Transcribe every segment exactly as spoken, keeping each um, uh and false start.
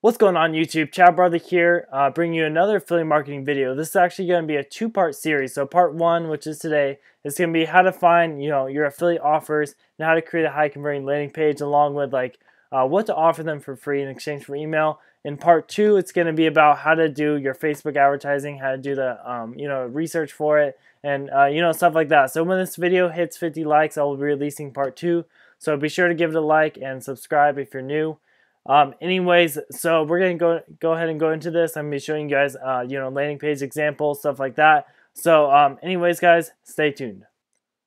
What's going on YouTube? Chad Bartlett here, uh, bringing you another affiliate marketing video. This is actually going to be a two-part series. So part one, which is today, is going to be how to find you know your affiliate offers and how to create a high converting landing page, along with like uh, what to offer them for free in exchange for email. In part two, it's going to be about how to do your Facebook advertising, how to do the um, you know research for it, and uh, you know stuff like that. So when this video hits fifty likes, I will be releasing part two. So be sure to give it a like and subscribe if you're new. Um, anyways, so we're gonna go go ahead and go into this. I'm gonna be showing you guys, uh, you know, landing page examples, stuff like that. So, um, anyways, guys, stay tuned.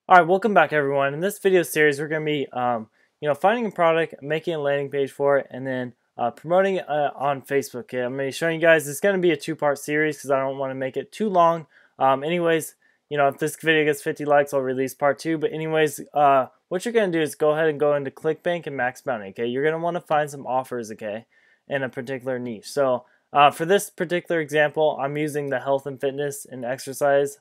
All right, welcome back, everyone. In this video series, we're gonna be, um, you know, finding a product, making a landing page for it, and then uh, promoting it uh, on Facebook. Okay, I'm gonna be showing you guys. It's gonna be a two-part series because I don't want to make it too long. Um, anyways, you know, if this video gets fifty likes, I'll release part two. But anyways, uh. What you're going to do is go ahead and go into ClickBank and MaxBounty, okay? You're going to want to find some offers, okay, in a particular niche. So uh, for this particular example, I'm using the health and fitness and exercise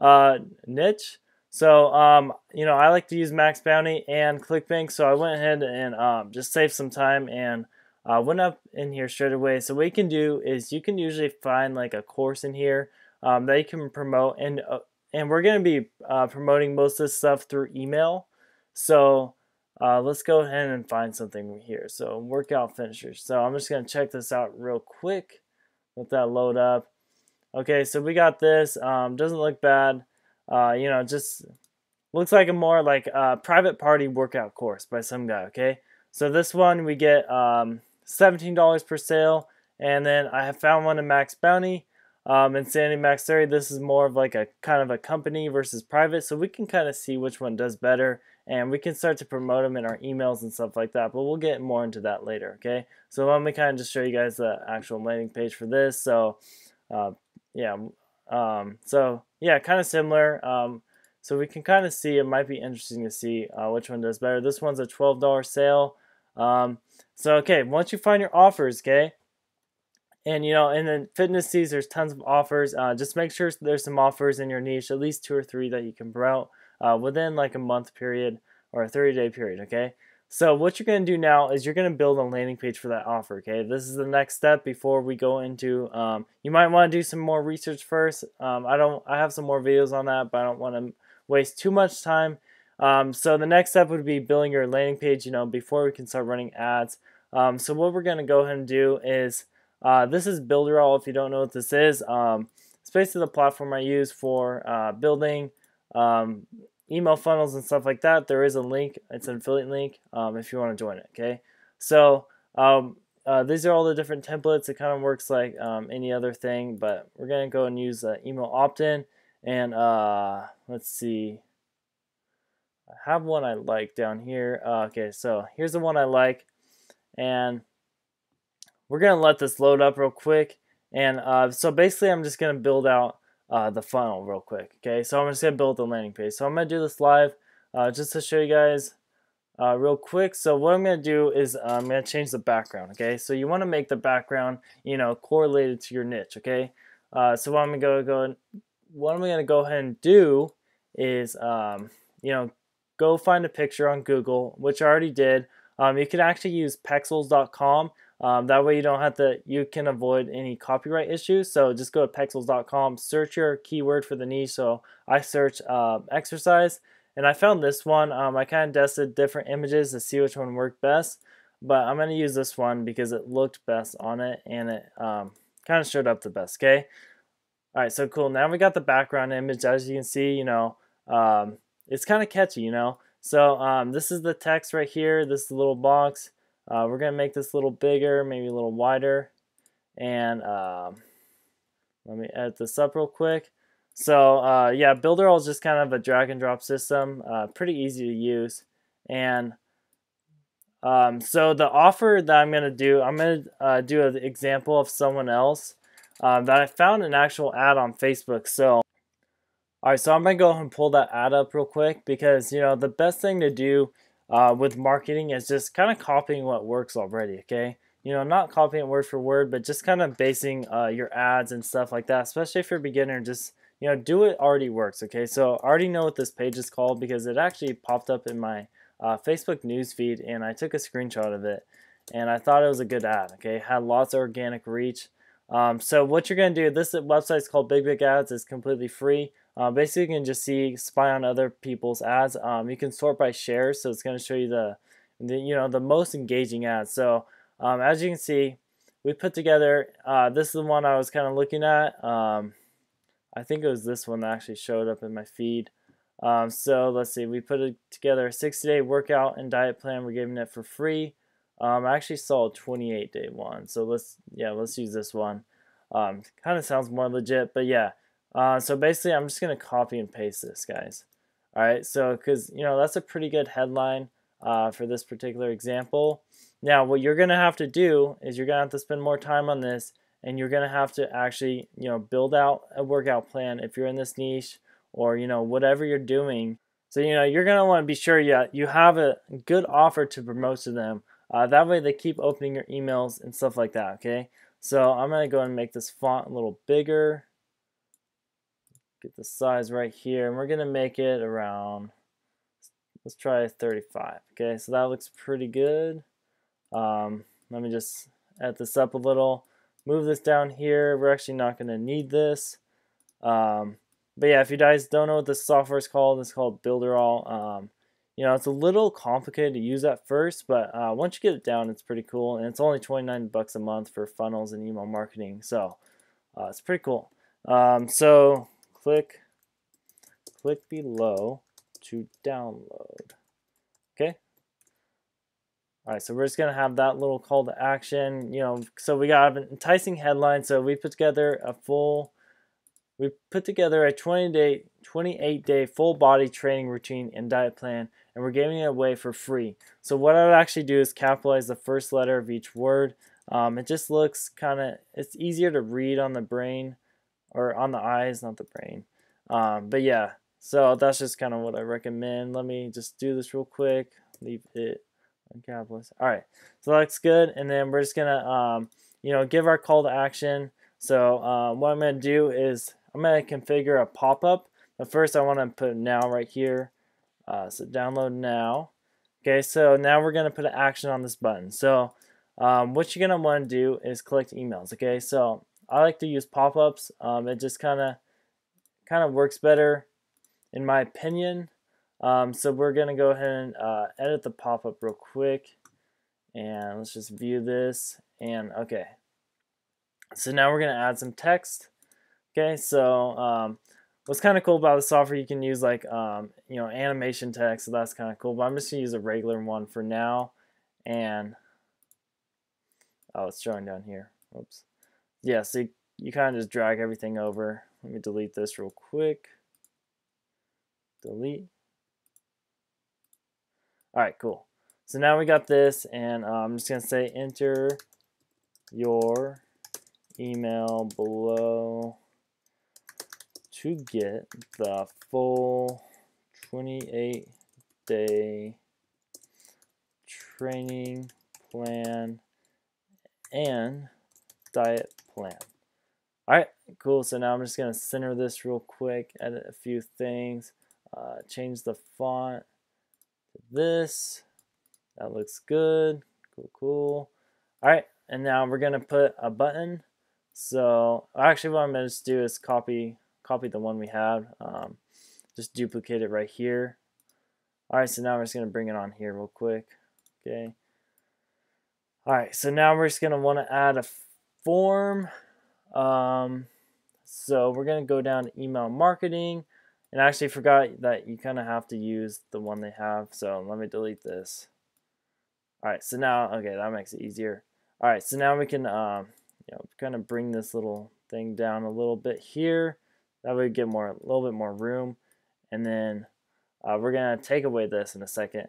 uh, niche. So, um, you know, I like to use MaxBounty and ClickBank, so I went ahead and um, just saved some time and uh, went up in here straight away. So what you can do is you can usually find like a course in here um, that you can promote, and, uh, and we're going to be uh, promoting most of this stuff through email. So uh, let's go ahead and find something here. So workout finishers. So I'm just going to check this out real quick. Let that load up. Okay, so we got this. Um, doesn't look bad. Uh, you know, just looks like a more like uh, private party workout course by some guy, okay? So this one we get um, seventeen dollars per sale. And then I have found one in MaxBounty. Um, Insanity Max thirty, this is more of like a kind of a company versus private. So we can kind of see which one does better. And we can start to promote them in our emails and stuff like that, but we'll get more into that later, okay? So let me kind of just show you guys the actual landing page for this. So, uh, yeah, um, so yeah, kind of similar. Um, so we can kind of see, it might be interesting to see uh, which one does better. This one's a twelve dollar sale. Um, so, okay, once you find your offers, okay? And, you know, and then fitness sees there's tons of offers. Uh, just make sure there's some offers in your niche, at least two or three that you can promote. Uh, within like a month period or a thirty day period, okay? So what you're going to do now is you're going to build a landing page for that offer, okay? This is the next step before we go into, um, you might want to do some more research first. Um, I don't, I have some more videos on that, but I don't want to waste too much time. Um, so the next step would be building your landing page, you know, before we can start running ads. Um, so what we're going to go ahead and do is, uh, this is Builderall, if you don't know what this is. Um, it's basically the platform I use for uh, building, um, email funnels and stuff like that. There is a link, it's an affiliate link um, if you want to join it, okay? So um, uh, these are all the different templates. It kind of works like um, any other thing, but we're going to go and use uh, email opt-in, and uh, let's see, I have one I like down here. Uh, okay, so here's the one I like, and we're going to let this load up real quick, and uh, so basically I'm just going to build out Uh, the funnel real quick, okay? So I'm just gonna build the landing page. So I'm gonna do this live uh, just to show you guys uh, real quick. So what I'm gonna do is uh, I'm gonna change the background, okay? So you want to make the background, you know, correlated to your niche, okay? Uh, so what I'm gonna go go what I'm gonna go ahead and do is um, you know go find a picture on Google, which I already did. Um, you can actually use pexels dot com. Um, that way you don't have to, you can avoid any copyright issues. So just go to pexels dot com, search your keyword for the niche. So I search uh, exercise, and I found this one. Um, I kind of tested different images to see which one worked best, but I'm going to use this one because it looked best on it, and it um, kind of showed up the best, okay? All right, so cool. Now we got the background image. As you can see, you know, um, it's kind of catchy, you know. So um, this is the text right here, this little box. Uh, we're going to make this a little bigger, maybe a little wider, and um, let me edit this up real quick. So uh, yeah, Builderall is just kind of a drag and drop system, uh, pretty easy to use. And um, so the offer that I'm going to do, I'm going to uh, do an example of someone else uh, that I found an actual ad on Facebook. So alright, so I'm going to go ahead and pull that ad up real quick, because you know the best thing to do Uh, with marketing is just kind of copying what works already, okay? You know, not copying word for word, but just kind of basing uh, your ads and stuff like that, especially if you're a beginner. Just, you know, do what already works, okay? So I already know what this page is called because it actually popped up in my uh, Facebook newsfeed, and I took a screenshot of it. and I thought it was a good ad. Okay, it had lots of organic reach. Um, so what you're going to do, this website is called BigBigAds. It's completely free. Uh, basically, you can just see, spy on other people's ads. Um, you can sort by shares, so it's going to show you the, the, you know, the most engaging ads. So um, as you can see, we put together, uh, this is the one I was kind of looking at. Um, I think it was this one that actually showed up in my feed. Um, so let's see, we put it together a sixty day workout and diet plan. We're giving it for free. Um, I actually saw a twenty-eight day one, so let's yeah let's use this one. Um, kind of sounds more legit, but yeah. Uh, so basically, I'm just gonna copy and paste this, guys. All right, so because you know that's a pretty good headline uh, for this particular example. Now, what you're gonna have to do is you're gonna have to spend more time on this, and you're gonna have to actually you know build out a workout plan if you're in this niche, or you know whatever you're doing. So you know you're gonna want to be sure you you have a good offer to promote to them. Uh, that way they keep opening your emails and stuff like that, okay? So I'm going to go and make this font a little bigger. Get the size right here. And we're going to make it around, let's try thirty-five, okay? So that looks pretty good. Um, let me just add this up a little. Move this down here. We're actually not going to need this. Um, but yeah, if you guys don't know what this software is called, it's called Builderall. Um, You know, it's a little complicated to use at first, but uh, once you get it down, it's pretty cool, and it's only twenty-nine bucks a month for funnels and email marketing, so uh, it's pretty cool. Um, so click, click below to download. Okay. All right, so we're just gonna have that little call to action. You know, so we got an enticing headline. So we put together a full. We put together a twenty-eight day full body training routine and diet plan, and we're giving it away for free. So what I would actually do is capitalize the first letter of each word. Um, it just looks kind of, it's easier to read on the brain, or on the eyes, not the brain. Um, but yeah, so that's just kind of what I recommend. Let me just do this real quick. Leave it uncapitalized. All right, so that looks good. And then we're just gonna, um, you know, give our call to action. So uh, what I'm gonna do is, I'm going to configure a pop-up, but first I want to put now right here. Uh, so download now. Okay, so now we're going to put an action on this button. So um, what you're going to want to do is collect emails. Okay, so I like to use pop-ups. Um, it just kind of kind of works better in my opinion. Um, so we're going to go ahead and uh, edit the pop-up real quick. And let's just view this. And okay, so now we're going to add some text. Okay, so um, what's kind of cool about the software, you can use like, um, you know, animation text, so that's kind of cool, but I'm just going to use a regular one for now, and, oh, it's showing down here, oops. Yeah, so you, you kind of just drag everything over. Let me delete this real quick. Delete. All right, cool. So now we got this, and uh, I'm just going to say enter your email below to get the full twenty-eight day training plan and diet plan. All right, cool. So now I'm just gonna center this real quick, edit a few things, uh, change the font to this. That looks good. Cool, cool. All right, and now we're gonna put a button. So actually, what I'm gonna just do is copy. Copy the one we had, um, just duplicate it right here. All right, so now we're just gonna bring it on here real quick, okay? All right, so now we're just gonna wanna add a form. Um, so we're gonna go down to email marketing, and I actually forgot that you kinda have to use the one they have, so let me delete this. All right, so now, okay, that makes it easier. All right, so now we can um, you know, kinda bring this little thing down a little bit here. That way we get more, a little bit more room. And then uh, we're going to take away this in a second.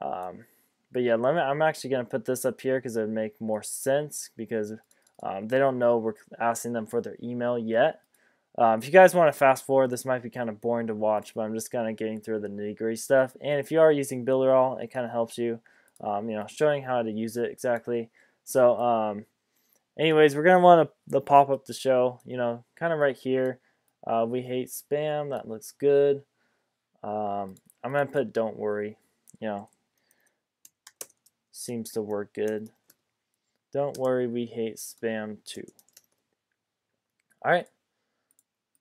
Um, but yeah, let me, I'm actually going to put this up here because it would make more sense, because um, they don't know we're asking them for their email yet. Um, if you guys want to fast forward, this might be kind of boring to watch, but I'm just kind of getting through the nitty-gritty stuff. And if you are using Builderall, it kind of helps you, um, you know, showing how to use it exactly. So um, anyways, we're going to want the pop-up to show, you know, kind of right here. Uh, we hate spam. That looks good. Um, I'm going to put don't worry. You know, seems to work good. Don't worry, we hate spam too. All right.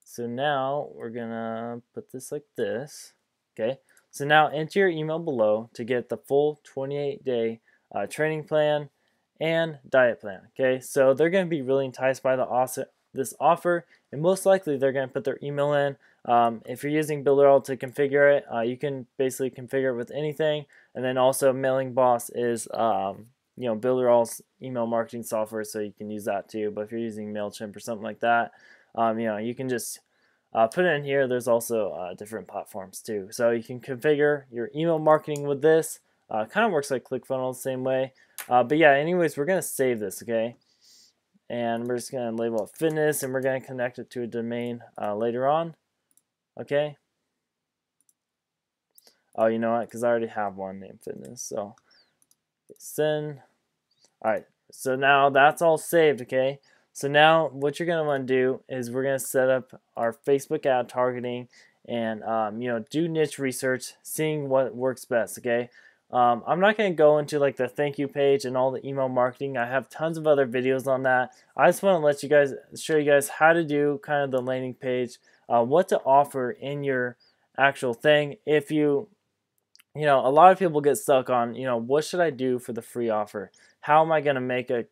So now we're gonna put this like this. Okay. So now enter your email below to get the full twenty-eight day uh, training plan and diet plan. Okay. So they're gonna be really enticed by the awesome this offer, and most likely they're gonna put their email in. Um, if you're using Builderall to configure it, uh, you can basically configure it with anything. And then also Mailing Boss is um, you know, Builderall's email marketing software, so you can use that too. But if you're using MailChimp or something like that, um, you know, you can just uh, put it in here. There's also uh, different platforms too, so you can configure your email marketing with this. Uh, kind of works like ClickFunnels, same way. Uh, but yeah, anyways, we're gonna save this, okay? And we're just gonna label it fitness, and we're gonna connect it to a domain uh, later on, okay? Oh, you know what? Because I already have one named fitness, so. Send. All right, so now that's all saved, okay? So now what you're gonna want to do is we're gonna set up our Facebook ad targeting and um, you know, do niche research, seeing what works best, okay? Um, I'm not gonna go into like the thank you page and all the email marketing. I have tons of other videos on that. I just want to let you guys show you guys how to do kind of the landing page, uh, what to offer in your actual thing. If you You know, a lot of people get stuck on, you know, what should I do for the free offer? How am I going to make a,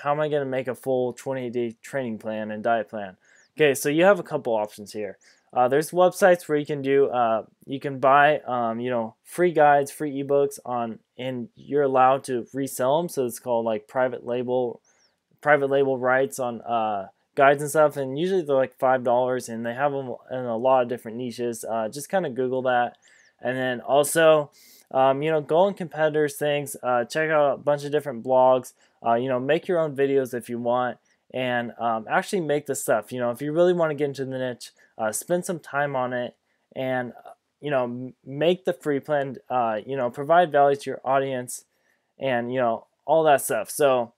how am I going to make a full twenty-eight day training plan and diet plan? Okay, so you have a couple options here. Uh, there's websites where you can do, uh, you can buy, um, you know, free guides, free ebooks on, and you're allowed to resell them. So it's called like private label, private label rights on uh, guides and stuff. And usually they're like five dollars, and they have them in a lot of different niches. Uh, just kind of Google that. And then also, um, you know, go on competitors' things, uh, check out a bunch of different blogs, uh, you know, make your own videos if you want, and um, actually make this stuff. You know, if you really want to get into the niche, uh, spend some time on it and, you know, make the free plan, uh, you know, provide value to your audience and, you know, all that stuff. So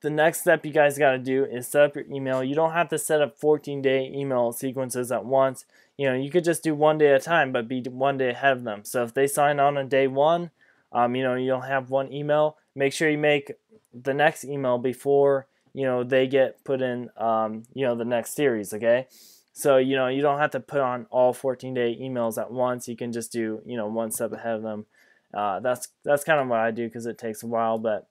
the next step you guys got to do is set up your email. You don't have to set up fourteen day email sequences at once. You know, you could just do one day at a time, but be one day ahead of them. So if they sign on on day one, um, you know, you'll have one email. Make sure you make the next email before, you know, they get put in, um, you know, the next series, okay? So, you know, you don't have to put on all fourteen day emails at once. You can just do, you know, one step ahead of them. Uh, that's, that's kind of what I do because it takes a while, but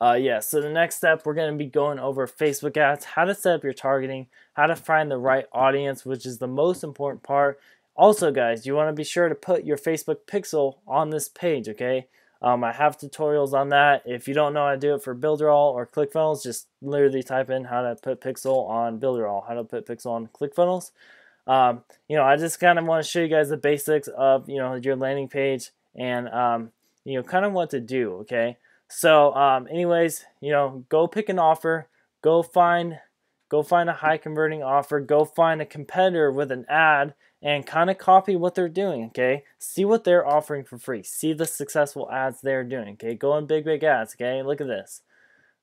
Uh, yeah, so the next step, we're going to be going over Facebook ads, how to set up your targeting, how to find the right audience, which is the most important part. Also, guys, you want to be sure to put your Facebook pixel on this page, okay? Um, I have tutorials on that. If you don't know how to do it for Builderall or ClickFunnels, just literally type in how to put pixel on Builderall, how to put pixel on ClickFunnels. Um, you know, I just kind of want to show you guys the basics of, you know, your landing page and, um, you know, kind of what to do, okay? So um, anyways, you know, go pick an offer, go find, go find a high converting offer, go find a competitor with an ad and kind of copy what they're doing, okay? See what they're offering for free. See the successful ads they're doing, okay? Go on BigBigAds, okay? Look at this.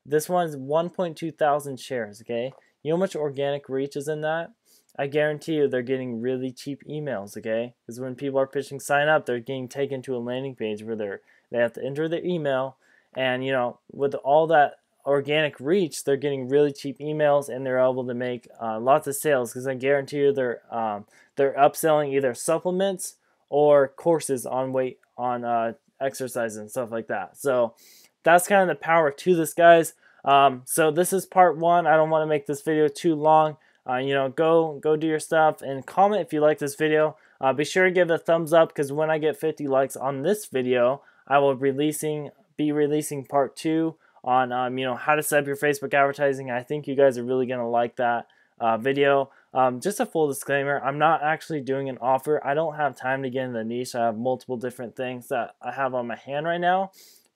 This one's one point two thousand shares, okay? You know how much organic reach is in that? I guarantee you they're getting really cheap emails, okay? Because when people are pitching sign up, they're getting taken to a landing page where they're, they have to enter their email. And, you know, with all that organic reach, they're getting really cheap emails and they're able to make uh, lots of sales because I guarantee you they're, um, they're upselling either supplements or courses on weight, on uh, exercise and stuff like that. So that's kind of the power to this, guys. Um, so this is part one. I don't want to make this video too long. Uh, you know, go, go do your stuff and comment if you like this video. Uh, be sure to give it a thumbs up because when I get fifty likes on this video, I will be releasing... be releasing part two on um, you know, how to set up your Facebook advertising. I think you guys are really gonna like that uh, video. Um, just a full disclaimer, I'm not actually doing an offer. I don't have time to get in the niche. I have multiple different things that I have on my hand right now,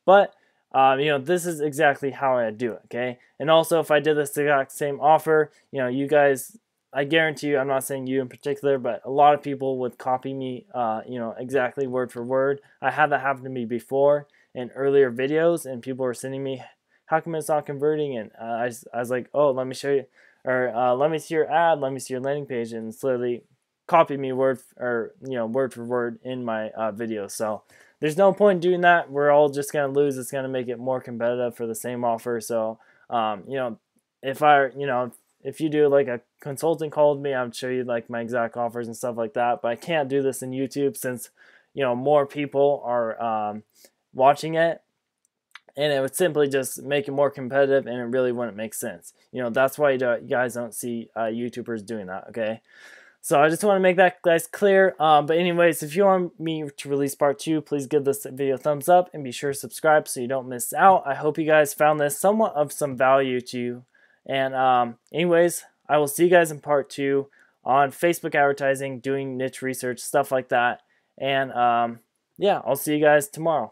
but um, you know, this is exactly how I do it, okay? And also, if I did this exact same offer, you know, you guys, I guarantee you, I'm not saying you in particular, but a lot of people would copy me, uh, you know, exactly word for word. I had that happen to me before in earlier videos, and people were sending me, how come it's not converting? And uh, I, I was like, oh, let me show you, or uh, let me see your ad, let me see your landing page, and it's literally copied me word, or, you know, word for word in my uh, video. So there's no point in doing that. We're all just going to lose. It's going to make it more competitive for the same offer. So, um, you know, if I, you know, if you do like a consultant called me, I would show you like my exact offers and stuff like that. But I can't do this in YouTube since, you know, more people are um, watching it. And it would simply just make it more competitive, and it really wouldn't make sense. You know, that's why you, don't, you guys don't see uh, YouTubers doing that, okay? So I just want to make that guys clear. Um, but anyways, if you want me to release part two, please give this video a thumbs up and be sure to subscribe so you don't miss out. I hope you guys found this somewhat of some value to you. And um, anyways, I will see you guys in part two on Facebook advertising, doing niche research, stuff like that. And um, yeah, I'll see you guys tomorrow.